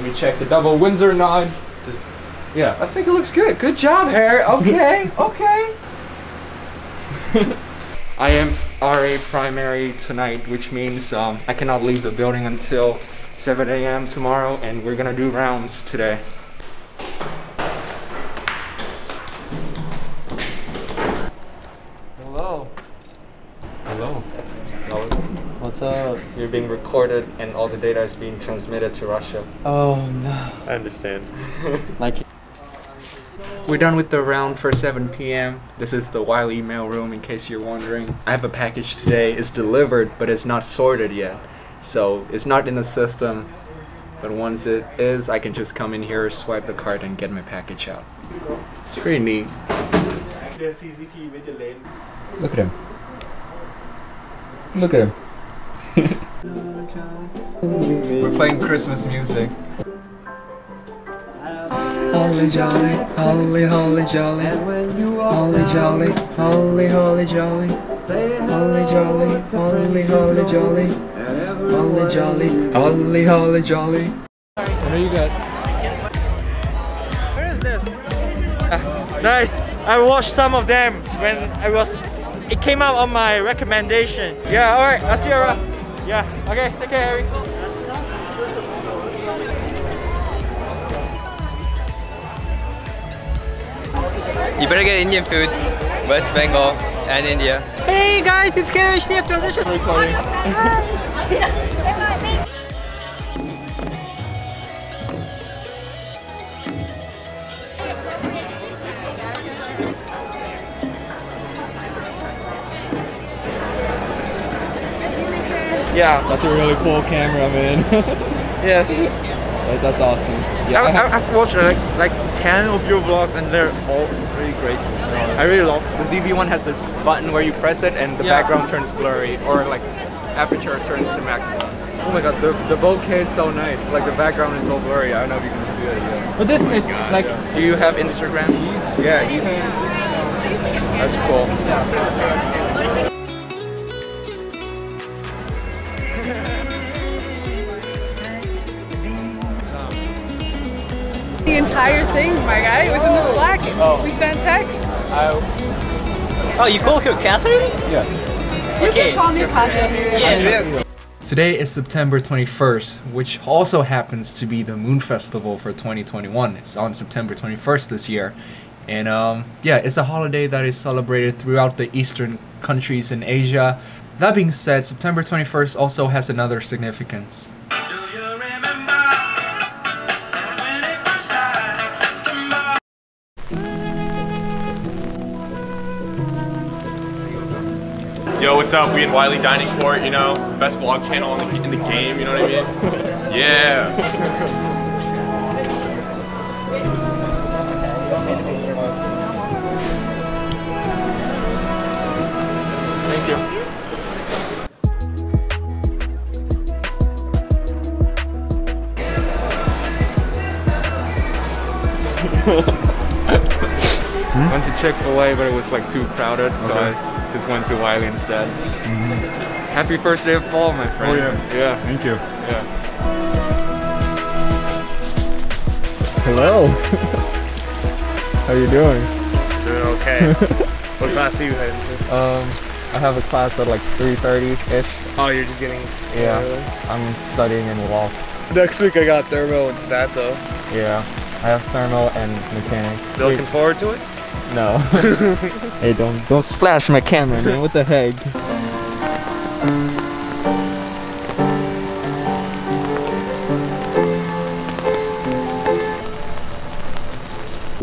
Let me check the double Windsor nod. Yeah. I think it looks good. Good job, Harry. Okay. Okay. I am RA primary tonight, which means I cannot leave the building until 7 a.m. tomorrow, and we're gonna do rounds today. Hello. Hello. What's up? You're being recorded, and all the data is being transmitted to Russia. Oh no. I understand. Like. We're done with the round for 7 p.m. This is the Wiley mailroom, in case you're wondering. I have a package today. It's delivered, but it's not sorted yet. So it's not in the system, but once it is, I can just come in here, swipe the card, and get my package out. It's pretty neat. Look at him. Look at him. We're playing Christmas music. Holly jolly, holly holly jolly, holly jolly, holly holly jolly, holly jolly, holly holly jolly, holly jolly, holly holly jolly. What do you got? Where is this? Nice. I watched some of them when I was. It came out on my recommendation. Yeah. All right. I'll see you around. Yeah. Okay. Take care, Harry. You better get Indian food, West Bengal, and India. Hey guys, it's HarryHTF transition. Recording. Yeah. That's a really cool camera, man. Yes. Like, that's awesome. Yeah. I've watched like 10 of your vlogs, and they're all really great. I really love it. The ZV-1 has this button where you press it and the background turns blurry, or like aperture turns to maximum. Oh my god, the bokeh is so nice. Like the background is all blurry. I don't know if you can see it yet. But this is like... Yeah. Do you have Instagram? Yeah, he's... That's cool. Yeah. The entire thing, my guy. It was in the Slack. Oh. We sent texts. Oh, you call her Catherine? Yeah. You can call me Catherine. Yeah. Today is September 21st, which also happens to be the Moon Festival for 2021. It's on September 21st this year. And yeah, it's a holiday that is celebrated throughout the eastern countries in Asia. That being said, September 21st also has another significance. Yo, what's up? We in Wiley Dining Court, you know, best vlog channel in the game, you know what I mean? Yeah. Thank you. Went to Chick-fil-A, but it was like too crowded, so I just went to Wiley instead. Mm-hmm. Happy first day of fall, my friend. Oh yeah. Yeah. Thank you. Yeah. Hello. How you doing? Doing okay. What class are you heading to? I have a class at like 3:30-ish. Oh, you're just getting... Yeah. I'm studying in law. Next week I got thermo and stat though. Yeah. I have thermo and mechanics. Still looking forward to it? No. Hey, don't splash my camera, man. What the heck?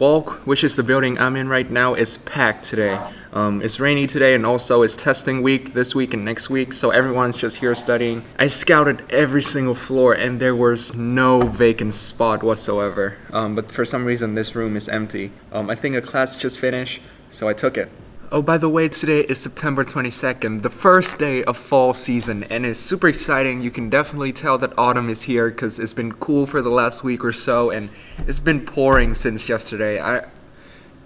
Walk, which is the building I'm in right now, is packed today. It's rainy today, and also it's testing week this week and next week, so everyone's just here studying. I scouted every single floor and there was no vacant spot whatsoever, but for some reason this room is empty. I think a class just finished, so I took it. Oh, by the way, today is September 22nd, the first day of fall season, and it's super exciting. You can definitely tell that autumn is here because it's been cool for the last week or so, and it's been pouring since yesterday.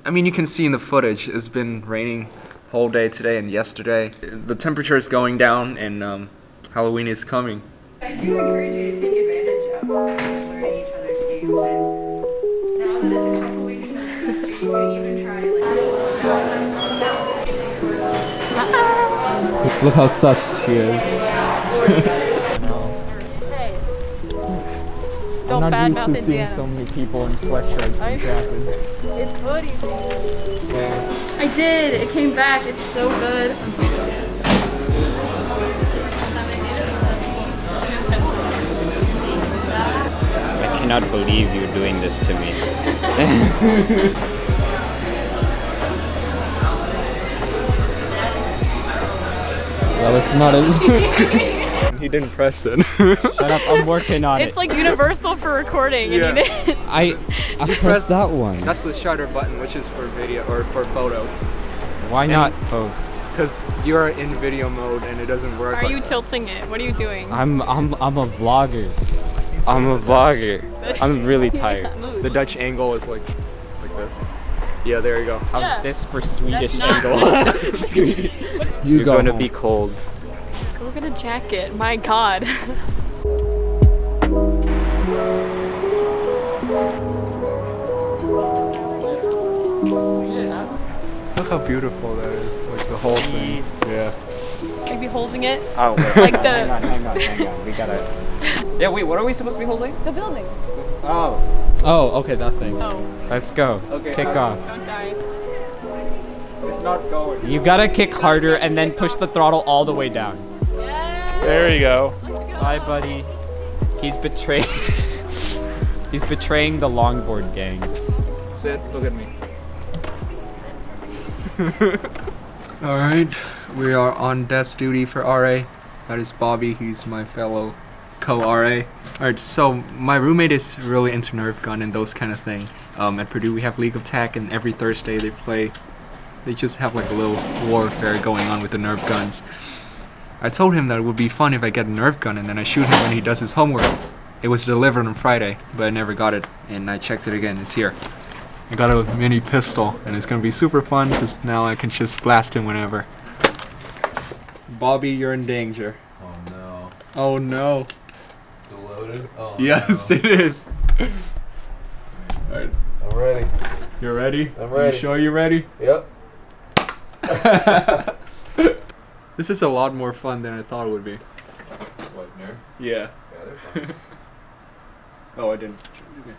I mean, you can see in the footage, it's been raining whole day today and yesterday. The temperature is going down, and Halloween is coming. I do encourage you to take advantage of games, and now that it's a couple weeks into the you can even try like look how sus she is. Hey. Don't I'm not used to seeing so many people in sweatshirts and jackets. It's hoodie. Yeah. I did. It came back. It's so good. I cannot believe you're doing this to me. Well, it's not as he didn't press it. Shut up, I'm working on it. It's like universal for recording, and yeah. You didn't. I pressed that one. That's the shutter button, which is for video or for photos. Why not both? Because you're in video mode and it doesn't work. Are you tilting it? What are you doing? I'm a vlogger. I'm a vlogger. I'm really tired. The Dutch angle is like this. Yeah, there you go. How's this for Swedish angle? You're going to be cold. Go get a jacket. My God. Look how beautiful that is. Like the whole thing. Yeah. Maybe holding it. Oh, wait. Like the. Hang on. We gotta. Yeah, wait, what are we supposed to be holding? The building. Oh. Oh, okay, that thing. Oh. Let's go. Okay, kick off. Don't die. It's not going. You gotta kick harder and then push the throttle all the way down. Yeah. There you go. Let's go. Bye, buddy. He's betraying. He's betraying the longboard gang. Sit, look at me. Alright, we are on desk duty for RA. That is Bobby, he's my fellow co-RA. Alright, so my roommate is really into Nerf gun and those kind of thing. At Purdue we have League of Tech, and every Thursday they just have like a little warfare going on with the Nerf guns. I told him that it would be fun if I get a Nerf gun and then I shoot him when he does his homework. It was delivered on Friday, but I never got it, and I checked it again, it's here. I got a mini pistol, and it's gonna be super fun because now I can just blast him whenever. Bobby, you're in danger. Oh no. Oh no. Oh, yes, no. It is. Alright. I'm ready. You're ready? I'm ready. You sure you're ready? Yep. This is a lot more fun than I thought it would be. What, Nerf? Yeah. Yeah, they're fun. Oh, I didn't. Okay.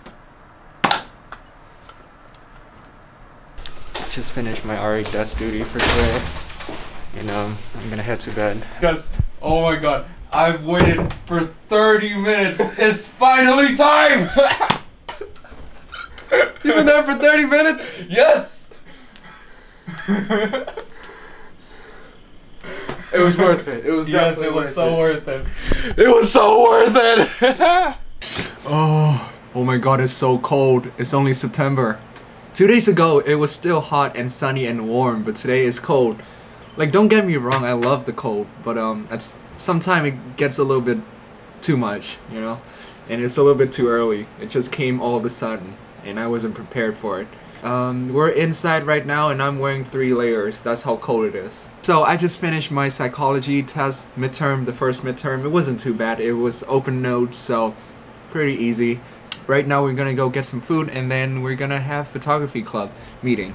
Just finished my RA desk duty for today. And I'm gonna head to bed. Because, oh my god. I've waited for 30 minutes. It's finally time! You've been there for 30 minutes? Yes! It was worth it. It was definitely worth it. It was so worth it! Oh my god, it's so cold. It's only September. 2 days ago, it was still hot and sunny and warm, but today it's cold. Like, don't get me wrong, I love the cold, but that's sometimes it gets a little bit too much, you know, and it's a little bit too early. It just came all of a sudden, and I wasn't prepared for it. We're inside right now, and I'm wearing 3 layers. That's how cold it is. So I just finished my psychology test midterm, the first midterm. It wasn't too bad. It was open notes, so pretty easy. Right now we're gonna go get some food, and then we're gonna have photography club meeting.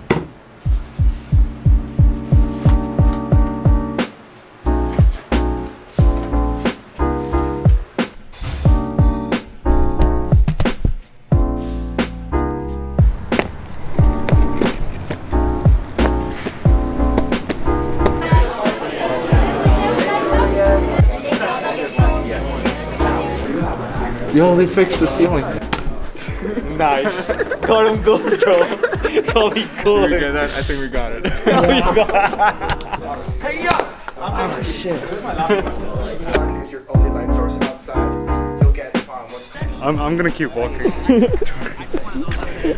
Yo, they fixed the ceiling. Nice. Got him good, bro. Holy cool. I think we got it. Hey, yo! Oh, shit. Is your only light source outside? You'll get what's I'm gonna keep walking.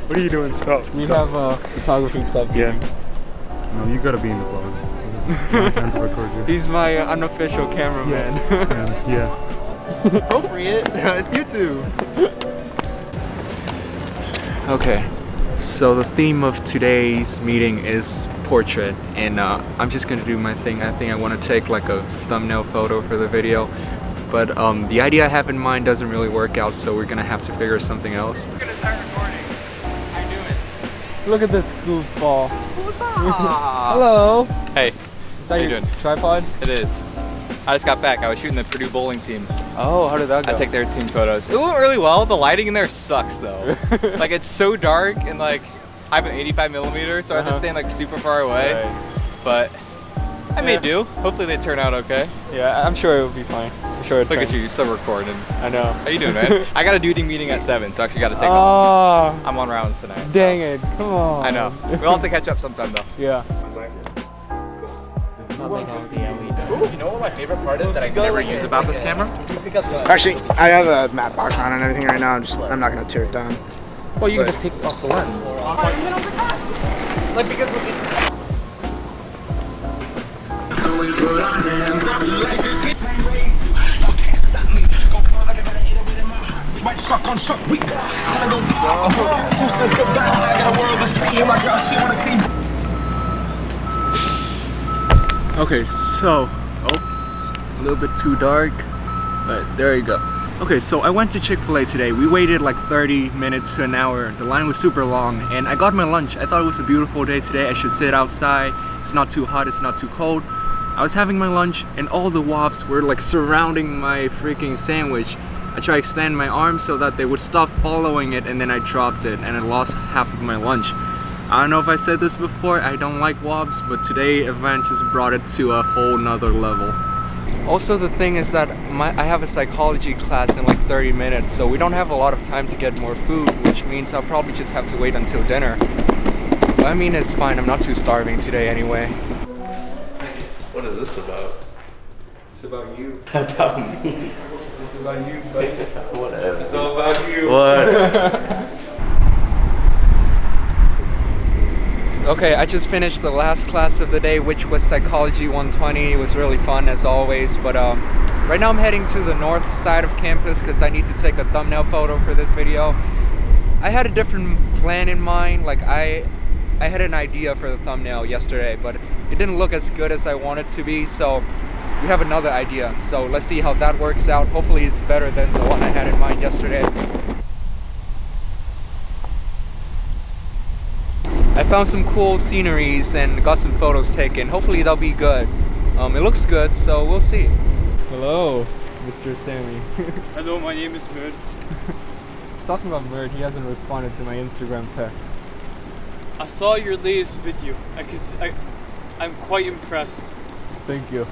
What are you doing? Stop. You have a photography club. Yeah. No, you gotta be in the vlog. This is my time to record you. He's my unofficial cameraman. Yeah. Appropriate. It's YouTube. Okay, so the theme of today's meeting is portrait, and I'm just gonna do my thing. I think I want to take like a thumbnail photo for the video. but the idea I have in mind doesn't really work out, so we're gonna have to figure something else. We're gonna start recording. How you doing? Look at this goofball. What's up? Hello. Hey. Is that your tripod? It is. I just got back. I was shooting the Purdue bowling team. Oh, how did that go? I took their team photos. It went really well. The lighting in there sucks though. Like it's so dark, and like I have an 85 millimeter, so I have to stand like super far away. Right. But I may do. Hopefully they turn out okay. Yeah, I'm sure it will be fine. I'm sure it'll. Look at you, you're still recording. I know. How you doing, man? I got a duty meeting at 7, so I actually got to take off. I'm on rounds tonight. Dang it, come on. I know. We'll have to catch up sometime though. Yeah. You know what my favorite part is that I never use about this camera? Actually, I have a matte box on and everything right now. I'm not gonna tear it down. Well, you can just take off the lens. Like because okay, so oh, it's a little bit too dark, but there you go. Okay, so I went to Chick-fil-A today. We waited like 30 minutes to an hour. The line was super long, and I got my lunch. I thought it was a beautiful day today. I should sit outside. It's not too hot, it's not too cold. I was having my lunch, and all the wasps were like surrounding my freaking sandwich. I tried to extend my arm so that they would stop following it, and then I dropped it, and I lost half of my lunch. I don't know if I said this before, I don't like wasps, but today's event just brought it to a whole nother level. Also, the thing is that I have a psychology class in like 30 minutes, so we don't have a lot of time to get more food, which means I'll probably just have to wait until dinner. But I mean, it's fine, I'm not too starving today anyway. What is this about? It's about you. About me? It's about you, buddy. Whatever. It's all about you. What? Okay, I just finished the last class of the day, which was Psychology 120. It was really fun as always, but right now I'm heading to the north side of campus because I need to take a thumbnail photo for this video. I had a different plan in mind, like I had an idea for the thumbnail yesterday, but it didn't look as good as I wanted it to be, so we have another idea. So let's see how that works out. Hopefully it's better than the one I had in mind yesterday. I found some cool sceneries and got some photos taken. Hopefully they'll be good. It looks good, so we'll see. Hello, Mr. Sammy. Hello, my name is Mert. Talking about Mert, he hasn't responded to my Instagram text. I saw your latest video. I'm quite impressed. Thank you.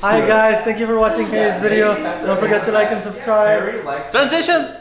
Hi guys, thank you for watching Harry's video. Don't forget to like and subscribe. Transition!